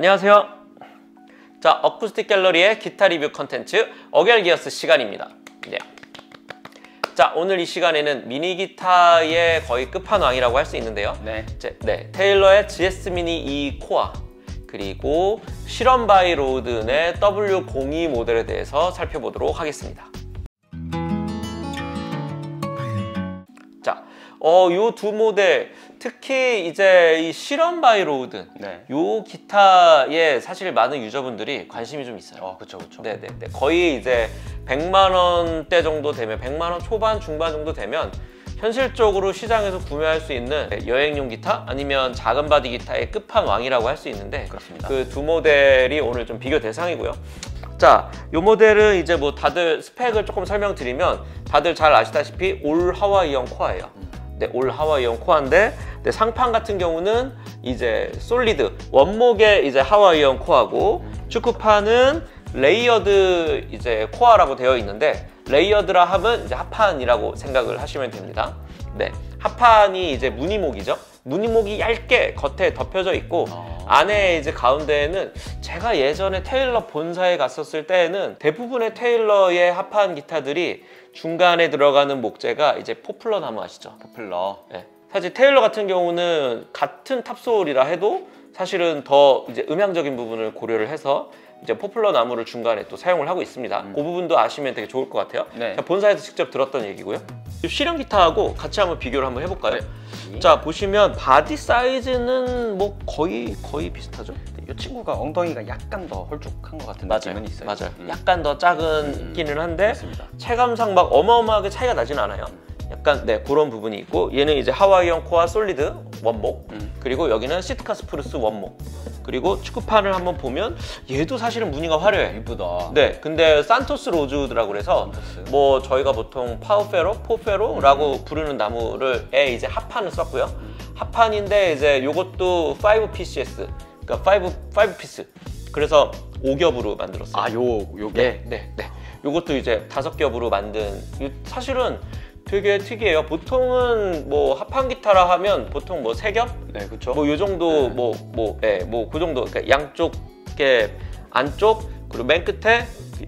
안녕하세요. 자, 어쿠스틱 갤러리의 기타 리뷰 컨텐츠 어겔기어스 시간입니다. 네. 자, 오늘 이 시간에는 미니 기타의 거의 끝판왕이라고 할 수 있는데요. 네. 테일러의 GS 미니 E 코아 그리고 시런 바이 로우든의 W02 모델에 대해서 살펴보도록 하겠습니다. 자, 요 두 모델 특히 이제 이 시런 바이 로우든 네. 요 기타에 사실 많은 유저분들이 관심이 좀 있어요. 그쵸, 그쵸. 네네네. 거의 이제 100만 원대 정도 되면 100만 원 초반 중반 정도 되면 현실적으로 시장에서 구매할 수 있는 여행용 기타 아니면 작은 바디 기타의 끝판왕이라고 할 수 있는데 그렇습니다. 그 두 모델이 오늘 좀 비교 대상이고요. 자, 요 모델은 이제 뭐 다들 스펙을 조금 설명드리면 다들 잘 아시다시피 올 하와이형 코아예요. 네, 올 하와이형 코아인데 네, 상판 같은 경우는 이제 솔리드 원목의 이제 하와이형 코아고 축구판은 레이어드 이제 코아라고 되어 있는데 레이어드라 함은 이제 하판이라고 생각을 하시면 됩니다. 네, 하판이 이제 무늬목이죠. 무늬목이 얇게 겉에 덮여져 있고 안에 이제 가운데에는 제가 예전에 테일러 본사에 갔었을 때에는 대부분의 테일러의 하판 기타들이 중간에 들어가는 목재가 이제 포플러 나무 아시죠? 포플러. 네. 사실 테일러 같은 경우는 같은 탑솔이라 해도 사실은 더 이제 음향적인 부분을 고려를 해서 이제 포플러 나무를 중간에 또 사용을 하고 있습니다. 그 부분도 아시면 되게 좋을 것 같아요. 네. 제가 본사에서 직접 들었던 얘기고요. 시련 기타하고 같이 한번 비교를 한번 해볼까요? 네. 자, 보시면 바디 사이즈는 뭐 거의 비슷하죠? 이 친구가 엉덩이가 약간 더 홀쭉한 것 같은 느낌은 있어요. 맞아요. 약간 더 작은기는 한데 맞습니다. 체감상 막 어마어마하게 차이가 나진 않아요. 약간 네 그런 부분이 있고 얘는 이제 하와이형 코아 솔리드 원목 그리고 여기는 시트카 스프루스 원목 그리고 축구판을 한번 보면 얘도 사실은 무늬가 화려해. 이쁘다. 네, 근데 산토스 로즈라고 그래서 산토스. 뭐 저희가 보통 파우페로, 포페로라고 부르는 나무를에 이제 합판을 썼고요. 합판인데 이제 요것도 5PCS, 그러니까 5피스. 그래서 5겹으로 만들었어요. 아, 요게? 네, 네, 네. 요것도 이제 5겹으로 만든 사실은 되게 특이해요. 보통은 뭐 합판 기타라 하면 보통 뭐 3겹? 네, 그렇죠. 뭐 요 정도 그 정도 그러니까 양쪽에 안쪽 그리고 맨 끝에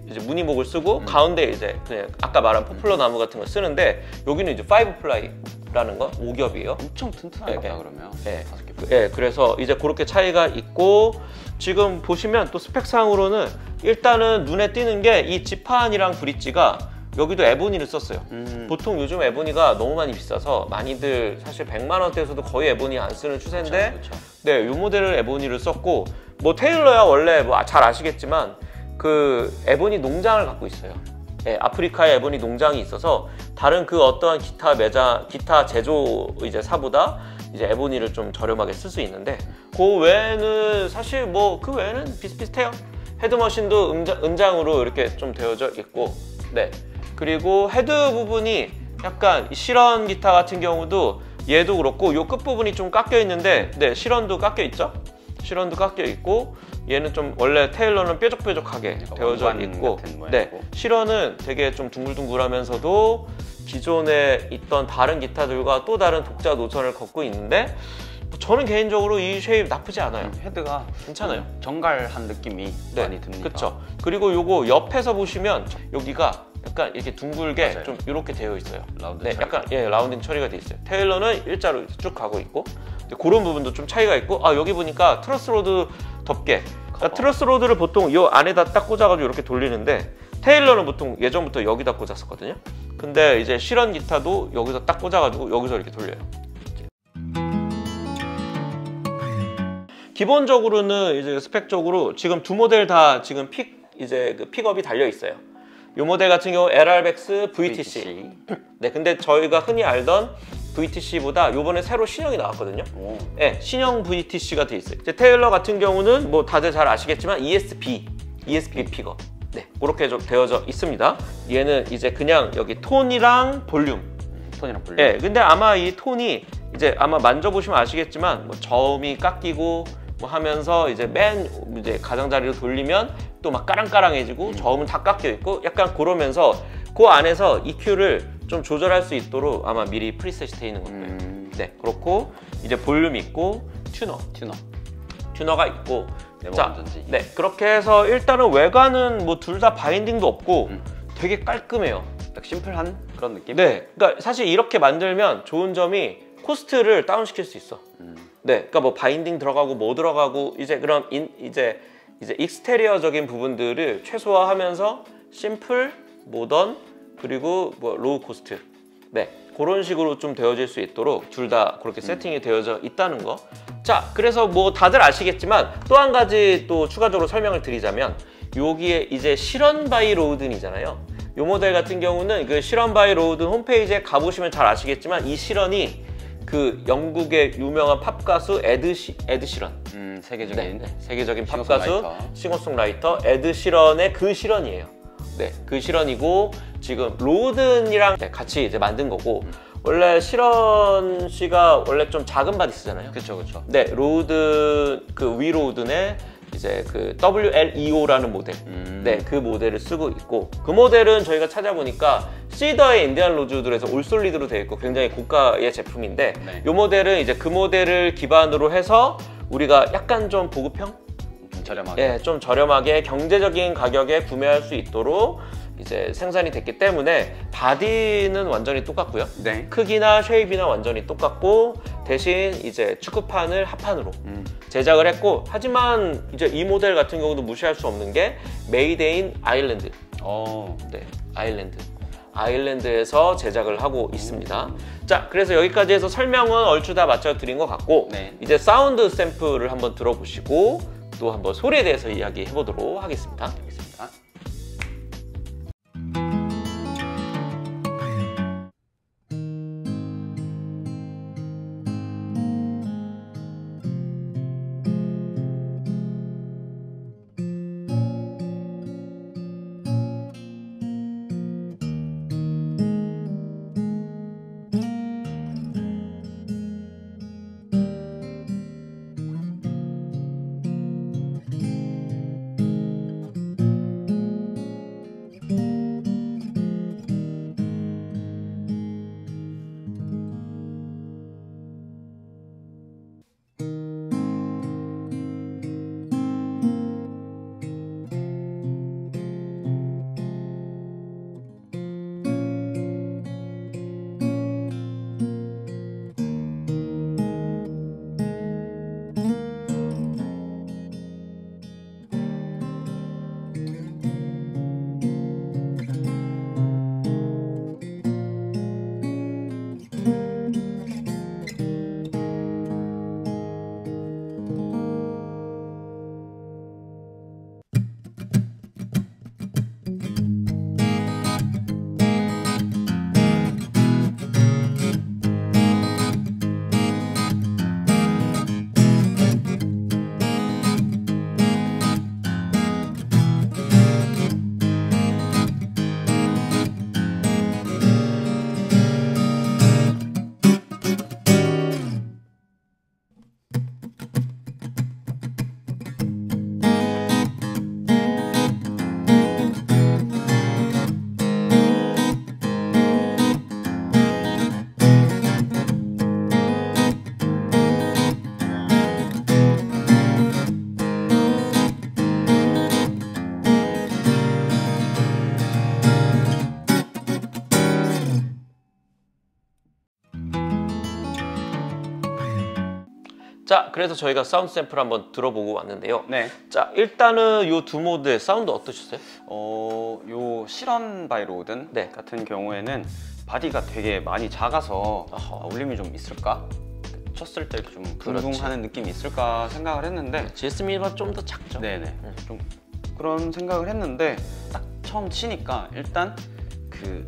이제 무늬목을 쓰고 가운데 이제 그냥 아까 말한 포플러 나무 같은 걸 쓰는데 여기는 이제 5플라이라는 건 5겹이에요. 엄청 튼튼하다 네, 그러면. 네. 5겹. 네, 그래서 이제 그렇게 차이가 있고 지금 보시면 또 스펙상으로는 일단은 눈에 띄는 게 이 지판이랑 브릿지가 여기도 에보니를 썼어요. 보통 요즘 에보니가 너무 많이 비싸서 많이들 사실 100만 원대에서도 거의 에보니 안 쓰는 추세인데 그쵸, 그쵸. 네, 요 모델을 에보니를 썼고 뭐 테일러야 원래 뭐 잘 아시겠지만 그 에보니 농장을 갖고 있어요. 네, 아프리카에 에보니 농장이 있어서 다른 그 어떠한 기타 매장, 기타 제조 이제 사보다 이제 에보니를 좀 저렴하게 쓸 수 있는데 그 외에는 사실 뭐 그 외에는 비슷비슷해요. 헤드머신도 은장으로 이렇게 좀 되어져 있고 네. 그리고 헤드 부분이 약간 시런 기타 같은 경우도 얘도 그렇고 요 끝부분이 좀 깎여 있는데 네 시런도 깎여 있죠? 시런도 깎여 있고 얘는 좀 원래 테일러는 뾰족뾰족하게 되어져 있고 네 시런은 되게 좀 둥글둥글하면서도 기존에 있던 다른 기타들과 또 다른 독자 노선을 걷고 있는데 저는 개인적으로 이 쉐입 나쁘지 않아요. 헤드가 괜찮아요. 정갈한 느낌이 네, 많이 듭니다. 그렇죠. 그리고 요거 옆에서 보시면 여기가 약간 이렇게 둥글게 맞아요. 좀 이렇게 되어 있어요. 네, 약간 예, 라운딩 처리가 되어 있어요. 테일러는 일자로 쭉 가고 있고 그런 부분도 좀 차이가 있고 아 여기 보니까 트러스로드 덮개 그러니까 트러스로드를 보통 이 안에다 딱 꽂아가지고 이렇게 돌리는데 테일러는 보통 예전부터 여기다 꽂았었거든요. 근데 이제 시런 기타도 여기서 딱 꽂아가지고 여기서 이렇게 돌려요. 기본적으로는 이제 스펙적으로 지금 두 모델 다 지금 픽업이 달려 있어요. 이 모델 같은 경우 LR Baggs VTC. 네, 근데 저희가 흔히 알던 VTC보다 요번에 새로 신형이 나왔거든요. 네, 신형 VTC가 돼 있어요. 이제 테일러 같은 경우는 뭐 다들 잘 아시겠지만 ESP 픽업. 네, 그렇게 좀 되어져 있습니다. 얘는 이제 그냥 여기 톤이랑 볼륨. 네, 근데 아마 이 톤이 이제 아마 만져보시면 아시겠지만 뭐 저음이 깎이고 뭐 하면서 이제 맨 이제 가장자리로 돌리면 또 막 까랑까랑해지고 저음은 다 깎여 있고 약간 그러면서 그 안에서 EQ를 좀 조절할 수 있도록 아마 미리 프리셋이 돼 있는 것 같아요. 네, 그렇고 이제 볼륨 있고 튜너가 있고 네모감전지. 네, 그렇게 해서 일단은 외관은 뭐 둘 다 바인딩도 없고 되게 깔끔해요. 딱 심플한 그런 느낌? 네, 그러니까 사실 이렇게 만들면 좋은 점이 코스트를 다운시킬 수 있어. 네, 그러니까 뭐 바인딩 들어가고 뭐 들어가고 이제 그런 이제 익스테리어적인 부분들을 최소화하면서 심플, 모던, 그리고 뭐 로우 코스트, 네, 그런 식으로 좀 되어질 수 있도록 둘 다 그렇게 세팅이 되어져 있다는 거. 자, 그래서 뭐 다들 아시겠지만 또 한 가지 또 추가적으로 설명을 드리자면, 여기에 이제 시런 바이 로우든이잖아요. 이 모델 같은 경우는 그 시런 바이 로우든 홈페이지에 가보시면 잘 아시겠지만, 이 시런이 그 영국의 유명한 팝 가수 에드 시런, 세계적인, 네, 세계적인 팝 가수 싱어송라이터 에드 시런의 그 시런이에요. 네, 그 시런이고 지금 로우든이랑 같이 이제 만든 거고. 원래 시런 씨가 원래 좀 작은 바디 쓰잖아요. 그렇죠, 그렇죠. 네, 로우든 그 위 로우든의 이제 그 WL25라는 모델, 네, 그 모델을 쓰고 있고, 그 모델은 저희가 찾아보니까 시더의 인디안 로즈우드에서 올솔리드로 되어 있고 굉장히 고가의 제품인데, 네, 이 모델은 이제 그 모델을 기반으로 해서 우리가 약간 좀 보급형, 좀 저렴하게, 예, 좀 저렴하게 경제적인 가격에 구매할 수 있도록 이제 생산이 됐기 때문에 바디는 완전히 똑같고요. 네. 크기나 쉐입이나 완전히 똑같고, 대신 이제 축구판을 합판으로 제작을 했고, 하지만 이제 이 모델 같은 경우도 무시할 수 없는 게 메이드인 아일랜드. 네, 아일랜드에서 제작을 하고 있습니다. 자, 그래서 여기까지 해서 설명은 얼추 다 맞춰 드린 것 같고, 네, 이제 사운드 샘플을 한번 들어보시고 또 한번 소리에 대해서 이야기해 보도록 하겠습니다. 알겠습니다. 자, 그래서 저희가 사운드 샘플 한번 들어보고 왔는데요. 네. 자, 일단은 이 두 모델 사운드 어떠셨어요? 요 시런 바이 로든, 네, 같은 경우에는 바디가 되게 많이 작아서 울림이 좀 있을까? 쳤을 때 좀 붕붕하는 느낌이 있을까 생각을 했는데, GS 미니보다 좀 더 작죠? 네네. 좀 그런 생각을 했는데, 딱 처음 치니까 일단 그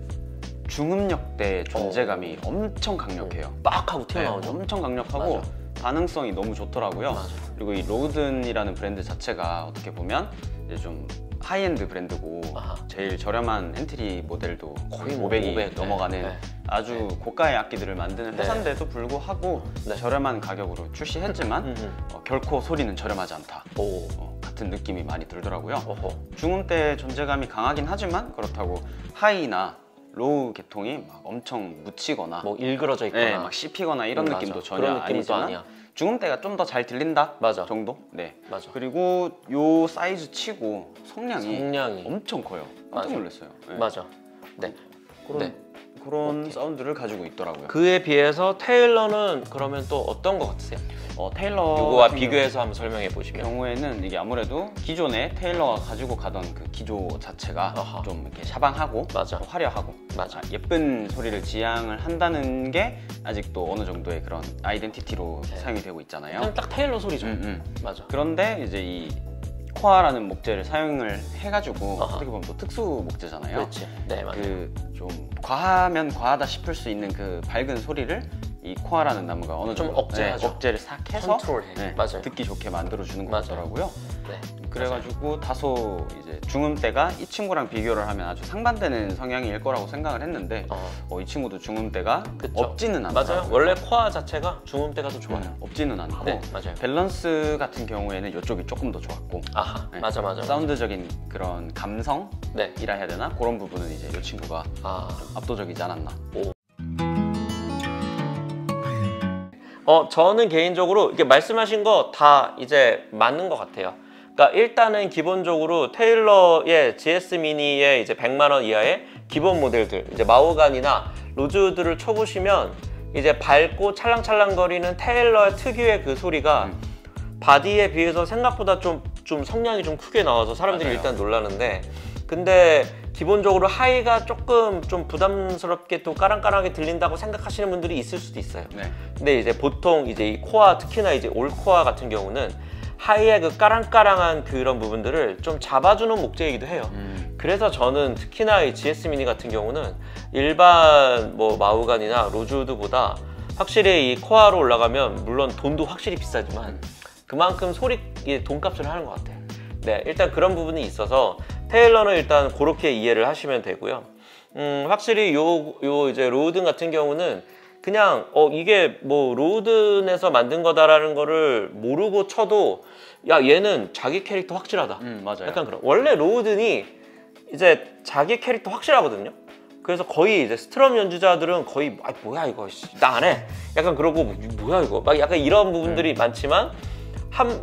중음역대의 존재감이 엄청 강력해요. 빡 하고 튀어나오죠? 네, 엄청 강력하고, 맞아. 반응성이 너무 좋더라고요. 맞아. 그리고 이 로우든이라는 브랜드 자체가 어떻게 보면 이제 좀 하이엔드 브랜드고, 아하, 제일 저렴한 엔트리 모델도 거의 500이 넘어가는, 네, 아주, 네, 고가의 악기들을 만드는 회사인데도 불구하고, 네, 저렴한 가격으로 출시했지만 결코 소리는 저렴하지 않다, 같은 느낌이 많이 들더라고요. 중음대의 존재감이 강하긴 하지만 그렇다고 하이나 로우 계통이 막 엄청 묻히거나 뭐 일그러져 있거나, 네, 막 씹히거나 이런 느낌도 전혀 아니잖아. 중음대가 좀 더 잘 들린다 맞아. 정도? 네 맞아. 그리고 요 사이즈 치고 성량이 엄청 커요. 깜짝 놀랐어요. 네. 맞아. 네. 그런, 네. 그런 오케이. 사운드를 가지고 있더라고요. 그에 비해서 테일러는 그러면 또 어떤 것 같으세요? 테일러 요거와 비교해서 한번 설명해 보시면 경우에는 이게 아무래도 기존에 테일러가 가지고 가던 그 기조 자체가 아하. 좀 이렇게 샤방하고 맞아. 화려하고 맞아. 예쁜 소리를 지향을 한다는 게 아직도 어느 정도의 그런 아이덴티티로 네. 사용이 되고 있잖아요. 그냥 딱 테일러 소리죠. 맞아. 그런데 이제 이 코아라는 목재를 사용을 해가지고 아하. 어떻게 보면 또 특수 목재잖아요. 그렇지. 네 맞아요. 그 좀 과하면 과하다 싶을 수 있는 그 밝은 소리를 이 코아라는 나무가 어느 정도 억제하죠. 네, 억제를 싹 해서 컨트롤해. 네, 맞아요. 듣기 좋게 만들어주는 것 같더라고요. 네, 그래가지고 맞아요. 다소 이제 중음대가 이 친구랑 비교를 하면 아주 상반되는 성향일 거라고 생각을 했는데 이 친구도 중음대가 그쵸. 없지는 않아요. 맞아요. 원래 코아 자체가 중음대가 더 좋아요. 없지는 않고 네, 맞아요. 밸런스 같은 경우에는 이쪽이 조금 더 좋았고 아하, 네. 맞아. 사운드적인 그런 감성이라 네. 해야 되나? 그런 부분은 이제 이 친구가 좀 압도적이지 않았나. 오. 저는 개인적으로 이렇게 말씀하신 거 다 이제 맞는 것 같아요. 그러니까 일단은 기본적으로 테일러의 GS 미니의 이제 100만 원 이하의 기본 모델들, 이제 마호가니나 로즈우드를 쳐보시면 이제 밝고 찰랑찰랑거리는 테일러의 특유의 그 소리가 바디에 비해서 생각보다 좀 성량이 좀 크게 나와서 사람들이 맞아요. 일단 놀라는데, 근데 기본적으로 하이가 조금 좀 부담스럽게 또 까랑까랑하게 들린다고 생각하시는 분들이 있을 수도 있어요. 네. 근데 이제 보통 이제 이 코아, 특히나 이제 올코아 같은 경우는 하이의 그 까랑까랑한 그런 부분들을 좀 잡아주는 목재이기도 해요. 그래서 저는 특히나 이 GS 미니 같은 경우는 일반 뭐 마우간이나 로즈우드보다 확실히 이 코아로 올라가면, 물론 돈도 확실히 비싸지만 그만큼 소리 돈값을 하는 것 같아요. 네, 일단 그런 부분이 있어서 테일러는 일단 그렇게 이해를 하시면 되고요. 확실히 요 이제 로우든 같은 경우는 그냥 이게 뭐 로우든에서 만든 거다라는 거를 모르고 쳐도 야, 얘는 자기 캐릭터 확실하다. 맞아요. 약간 그런. 원래 로우든이 이제 자기 캐릭터 확실하거든요. 그래서 거의 이제 스트럼 연주자들은 거의 아, 뭐야 이거 나 안 해. 약간 그러고 뭐야 이거 막 약간 이런 부분들이 많지만.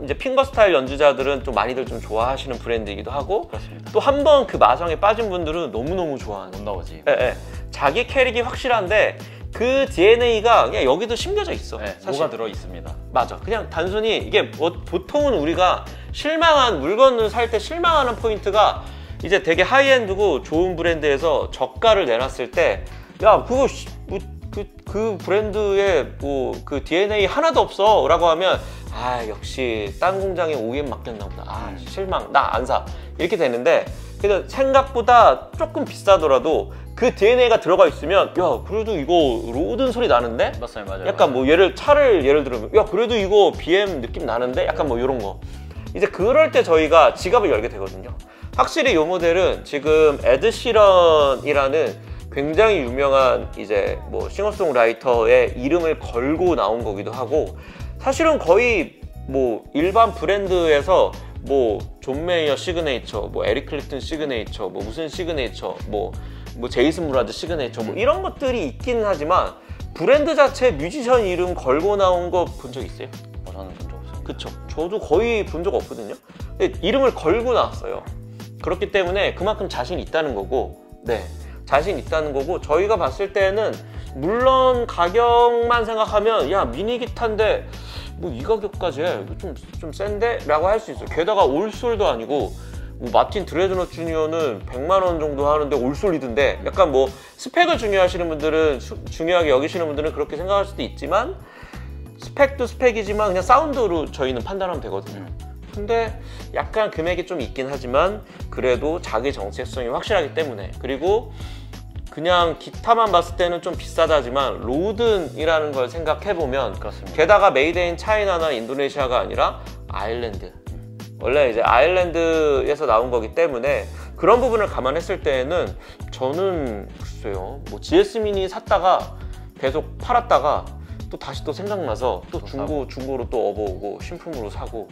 이제 핑거 스타일 연주자들은 좀 많이들 좀 좋아하시는 브랜드이기도 하고, 또 한 번 그 마성에 빠진 분들은 너무너무 좋아하는. 못 나오지. 예, 예. 자기 캐릭이 확실한데 그 DNA가 그냥 여기도 심겨져 있어. 네, 사실. 뭐가 들어 있습니다. 맞아. 그냥 단순히 이게 뭐 보통은 우리가 실망한 물건을 살 때 실망하는 포인트가 이제 되게 하이엔드고 좋은 브랜드에서 저가를 내놨을 때 야, 그거 그 브랜드의 뭐 그 DNA 하나도 없어 라고 하면 아, 역시 딴 공장에 OEM 맡겼나 보다. 아, 실망. 나 안 사. 이렇게 되는데, 그래서 생각보다 조금 비싸더라도 그 DNA가 들어가 있으면 야, 그래도 이거 로든 소리 나는데? 맞아요, 맞아요. 약간 뭐 예를 들으면 야, 그래도 이거 BM 느낌 나는데? 약간 뭐 이런 거. 이제 그럴 때 저희가 지갑을 열게 되거든요. 확실히 이 모델은 지금 에드 시런이라는 굉장히 유명한 이제 뭐 싱어송라이터의 이름을 걸고 나온 거기도 하고, 사실은 거의 뭐 일반 브랜드에서 뭐 존 메이어 시그네이처, 뭐 에릭 클립튼 시그네이처, 뭐 무슨 시그네이처, 뭐 제이슨 무라즈 시그네이처, 뭐 이런 것들이 있긴 하지만 브랜드 자체 뮤지션 이름 걸고 나온 거 본 적 있어요? 저는 본 적 없어요. 그쵸. 저도 거의 본 적 없거든요. 근데 이름을 걸고 나왔어요. 그렇기 때문에 그만큼 자신 있다는 거고, 네. 자신 있다는 거고, 저희가 봤을 때는 물론 가격만 생각하면 야, 미니 기타인데 뭐 이 가격까지 해? 좀 센데? 라고 할 수 있어요. 게다가 올솔도 아니고 뭐 마틴 드레드넛 주니어는 100만 원 정도 하는데 올솔이던데, 약간 뭐 스펙을 중요하시는 분들은 중요하게 여기시는 분들은 그렇게 생각할 수도 있지만, 스펙도 스펙이지만 그냥 사운드로 저희는 판단하면 되거든요. 근데 약간 금액이 좀 있긴 하지만 그래도 자기 정체성이 확실하기 때문에, 그리고 그냥 기타만 봤을 때는 좀 비싸다지만 로든이라는 걸 생각해보면 그렇습니다. 게다가 메이드 인 차이나나 인도네시아가 아니라 아일랜드, 원래 이제 아일랜드에서 나온 거기 때문에 그런 부분을 감안했을 때에는 저는 글쎄요, 뭐 GS 미니 샀다가 계속 팔았다가 또 다시 또 생각나서 또 중고로 또 업어오고 신품으로 사고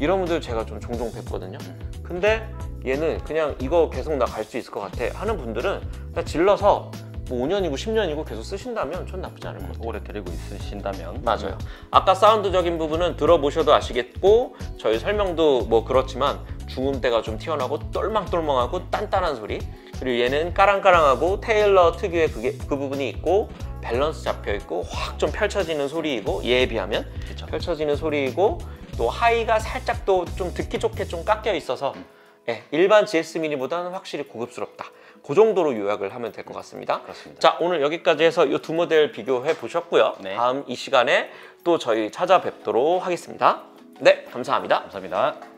이런 분들 제가 좀 종종 뵙거든요. 근데 얘는 그냥 이거 계속 나 갈 수 있을 것 같아 하는 분들은 그냥 질러서 뭐 5년이고 10년이고 계속 쓰신다면 전 나쁘지 않을 것 같아요. 오래 데리고 있으신다면. 맞아요. 아까 사운드적인 부분은 들어보셔도 아시겠고 저희 설명도 뭐 그렇지만 중음대가 좀 튀어나오고 똘망똘망하고 딴딴한 소리, 그리고 얘는 까랑까랑하고 테일러 특유의 그 부분이 있고 밸런스 잡혀있고 확 좀 펼쳐지는 소리이고, 얘에 비하면 그쵸. 펼쳐지는 소리이고 또 하이가 살짝 또 좀 듣기 좋게 좀 깎여 있어서 예, 일반 GS 미니보다는 확실히 고급스럽다. 그 정도로 요약을 하면 될 것 같습니다. 그렇습니다. 자, 오늘 여기까지 해서 이 두 모델 비교해 보셨고요. 네. 다음 이 시간에 또 저희 찾아뵙도록 하겠습니다. 네, 감사합니다. 감사합니다.